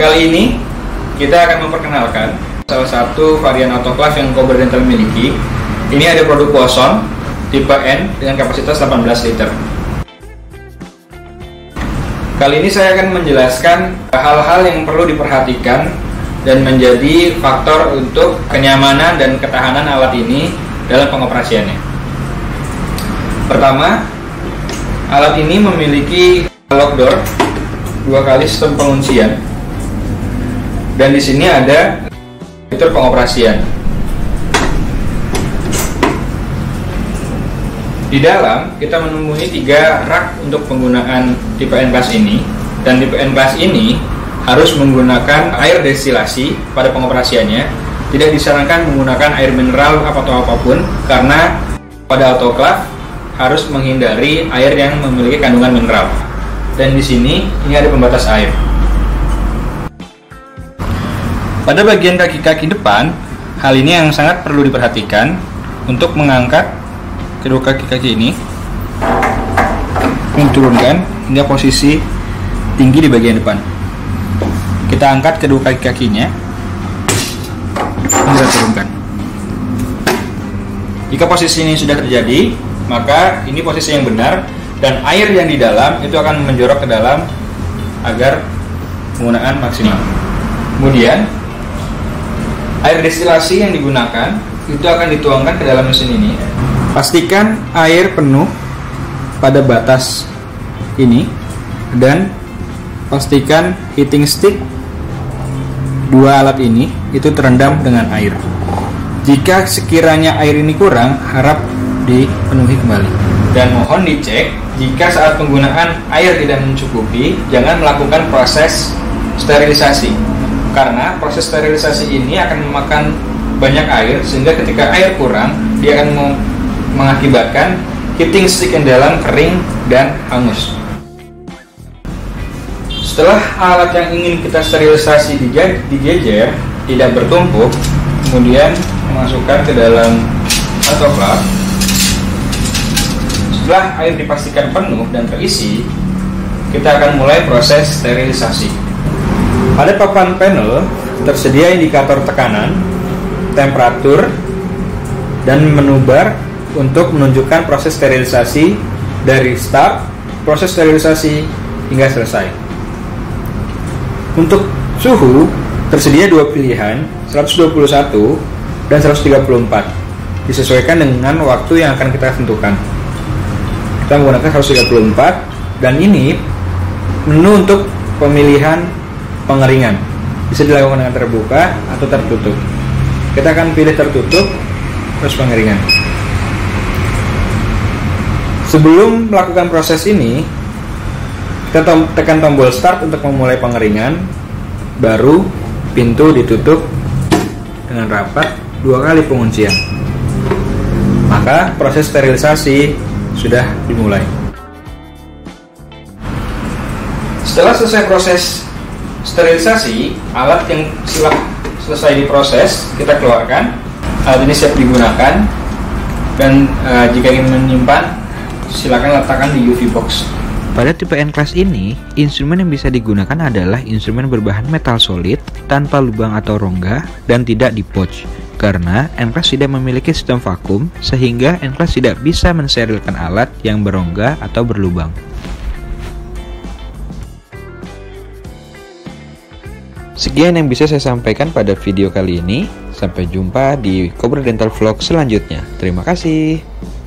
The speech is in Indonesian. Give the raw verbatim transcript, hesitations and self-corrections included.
Kali ini kita akan memperkenalkan salah satu varian autoclave yang Cobra Dental miliki. Ini ada produk Woson tipe N dengan kapasitas delapan belas liter. Kali ini saya akan menjelaskan hal-hal yang perlu diperhatikan dan menjadi faktor untuk kenyamanan dan ketahanan alat ini dalam pengoperasiannya. Pertama, alat ini memiliki lock door dua kali sistem penguncian, dan di sini ada fitur pengoperasian. Di dalam kita menemui tiga rak untuk penggunaan tipe N Class ini, dan tipe N Class ini harus menggunakan air destilasi pada pengoperasiannya. Tidak disarankan menggunakan air mineral atau apapun, karena pada autoclave harus menghindari air yang memiliki kandungan mineral. Dan di sini ini ada pembatas air. Pada bagian kaki-kaki depan, hal ini yang sangat perlu diperhatikan untuk mengangkat kedua kaki-kaki ini, menurunkan hingga posisi tinggi di bagian depan. Kita angkat kedua kaki-kakinya, kita turunkan. Jika posisi ini sudah terjadi, maka ini posisi yang benar, dan air yang di dalam itu akan menjorok ke dalam agar penggunaan maksimal. Kemudian air destilasi yang digunakan itu akan dituangkan ke dalam mesin ini. Pastikan air penuh pada batas ini, dan pastikan heating stick dua alat ini itu terendam dengan air. Jika sekiranya air ini kurang, harap dipenuhi kembali, dan mohon dicek jika saat penggunaan air tidak mencukupi. Jangan melakukan proses sterilisasi, karena proses sterilisasi ini akan memakan banyak air, sehingga ketika air kurang dia akan mengakibatkan heating stick yang dalam kering dan hangus. Setelah alat yang ingin kita sterilisasi dijejer tidak bertumpuk, kemudian memasukkan ke dalam autoclave. Setelah air dipastikan penuh dan terisi, kita akan mulai proses sterilisasi. Pada papan panel tersedia indikator tekanan, temperatur, dan menu bar untuk menunjukkan proses sterilisasi dari start, proses sterilisasi hingga selesai. Untuk suhu tersedia dua pilihan, seratus dua puluh satu dan seratus tiga puluh empat, disesuaikan dengan waktu yang akan kita tentukan. Kita menggunakan seratus tiga puluh empat, dan ini menu untuk pemilihan pengeringan, bisa dilakukan dengan terbuka atau tertutup. Kita akan pilih tertutup, terus pengeringan. Sebelum melakukan proses ini, kita tekan tombol start untuk memulai pengeringan, baru pintu ditutup dengan rapat dua kali penguncian. Maka proses sterilisasi sudah dimulai. Setelah selesai proses sterilisasi, alat yang setelah selesai diproses kita keluarkan. Alat ini siap digunakan, dan uh, jika ingin menyimpan silakan letakkan di U V box. Pada tipe N Class ini, instrumen yang bisa digunakan adalah instrumen berbahan metal solid tanpa lubang atau rongga dan tidak di pouch. Karena N Class tidak memiliki sistem vakum, sehingga N Class tidak bisa mensterilkan alat yang berongga atau berlubang. Sekian yang bisa saya sampaikan pada video kali ini. Sampai jumpa di Cobra Dental Vlog selanjutnya. Terima kasih.